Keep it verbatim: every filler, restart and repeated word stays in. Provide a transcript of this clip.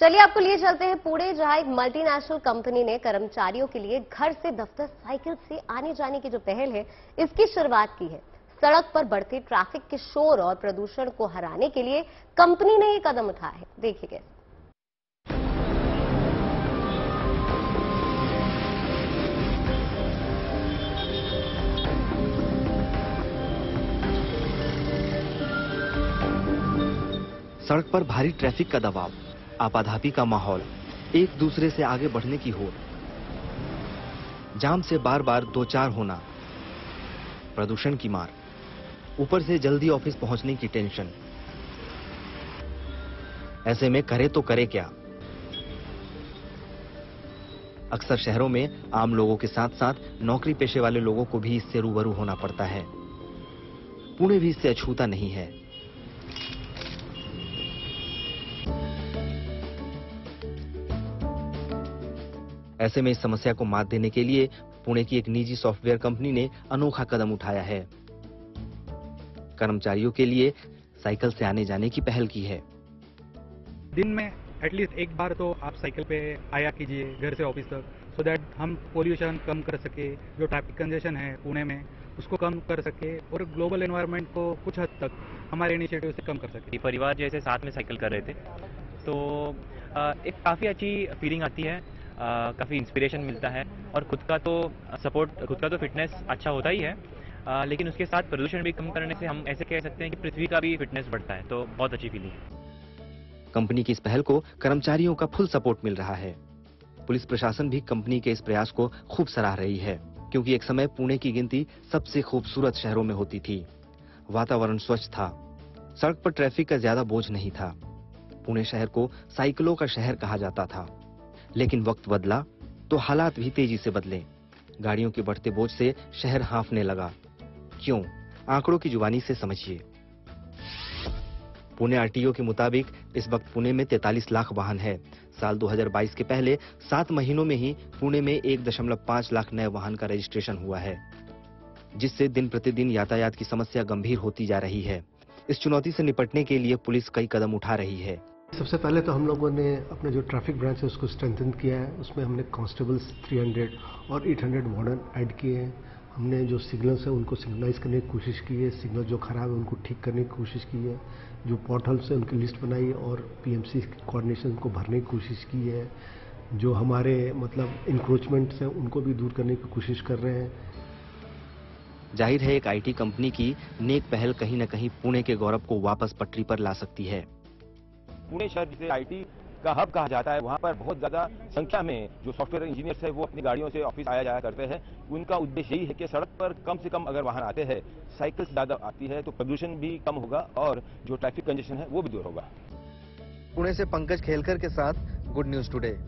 चलिए आपको लिए चलते हैं पुणे, जहां एक मल्टीनेशनल कंपनी ने कर्मचारियों के लिए घर से दफ्तर साइकिल से आने जाने की जो पहल है इसकी शुरुआत की है। सड़क पर बढ़ते ट्रैफिक के शोर और प्रदूषण को हराने के लिए कंपनी ने ये कदम उठाया है। देखिए कैसे सड़क पर भारी ट्रैफिक का दबाव, आपाधापी का माहौल, एक दूसरे से आगे बढ़ने की होड़, जाम से बार बार दो चार होना, प्रदूषण की मार, ऊपर से जल्दी ऑफिस पहुंचने की टेंशन। ऐसे में करे तो करे क्या। अक्सर शहरों में आम लोगों के साथ साथ नौकरी पेशे वाले लोगों को भी इससे रूबरू होना पड़ता है। पुणे भी इससे अछूता नहीं है। ऐसे में इस समस्या को मात देने के लिए पुणे की एक निजी सॉफ्टवेयर कंपनी ने अनोखा कदम उठाया है। कर्मचारियों के लिए साइकिल से आने जाने की पहल की है। दिन में एटलीस्ट एक बार तो आप साइकिल पे आया कीजिए घर से ऑफिस तक, सो दैट हम पोल्यूशन कम कर सके, जो ट्रैफिक कंजेशन है पुणे में उसको कम कर सके और ग्लोबल एनवायरनमेंट को कुछ हद तक हमारे इनिशिएटिव से कम कर सके। परिवार जैसे साथ में साइकिल कर रहे थे तो एक काफ़ी अच्छी फीलिंग आती है, काफ़ी इंस्पिरेशन मिलता है और खुद का तो सपोर्ट, खुद का तो फिटनेस अच्छा होता ही है, आ, लेकिन उसके साथ प्रदूषण भी कम करने से हम ऐसे कह सकते हैं कि पृथ्वी का भी फिटनेस बढ़ता है। तो बहुत अच्छी फीलिंग है। कंपनी की इस पहल को कर्मचारियों का फुल सपोर्ट मिल रहा है। पुलिस प्रशासन भी कंपनी के इस प्रयास को खूब सराह रही है, क्योंकि एक समय पुणे की गिनती सबसे खूबसूरत शहरों में होती थी। वातावरण स्वच्छ था, सड़क पर ट्रैफिक का ज्यादा बोझ नहीं था, पुणे शहर को साइकिलों का शहर कहा जाता था। लेकिन वक्त बदला तो हालात भी तेजी से बदले। गाड़ियों के बढ़ते बोझ से शहर हांफने लगा। क्यों, आंकड़ों की जुबानी से समझिए। पुणे आरटीओ के मुताबिक इस वक्त पुणे में तैंतालीस लाख वाहन है। साल दो हज़ार बाईस के पहले सात महीनों में ही पुणे में एक दशमलव पाँच लाख नए वाहन का रजिस्ट्रेशन हुआ है, जिससे दिन प्रतिदिन यातायात की समस्या गंभीर होती जा रही है। इस चुनौती से निपटने के लिए पुलिस कई कदम उठा रही है। सबसे पहले तो हम लोगों ने अपना जो ट्रैफिक ब्रांच है उसको स्ट्रेंथन किया है। उसमें हमने कांस्टेबल्स तीन सौ और आठ सौ वार्डन ऐड किए हैं। हमने जो सिग्नल्स हैं उनको सिग्नलाइज करने की कोशिश की है, सिग्नल जो खराब है उनको ठीक करने की कोशिश की है, जो पोर्टल्स हैं उनकी लिस्ट बनाई और पीएमसी कोऑर्डिनेशन को भरने की कोशिश की है, जो हमारे मतलब इंक्रोचमेंट्स हैं उनको भी दूर करने की कोशिश कर रहे हैं। जाहिर है एक आईटी कंपनी की नेक पहल कहीं न कहीं पुणे के गौरव को वापस पटरी पर ला सकती है। पुणे शहर जिसे आईटी का हब कहा जाता है, वहाँ पर बहुत ज़्यादा संख्या में जो सॉफ्टवेयर इंजीनियर्स है वो अपनी गाड़ियों से ऑफिस आया जाया करते हैं। उनका उद्देश्य यही है कि सड़क पर कम से कम अगर वाहन आते हैं, साइकिल्स ज़्यादा आती है, तो प्रदूषण भी कम होगा और जो ट्रैफिक कंजेशन है वो भी दूर होगा। पुणे से पंकज खेलकर के साथ गुड न्यूज़ टुडे।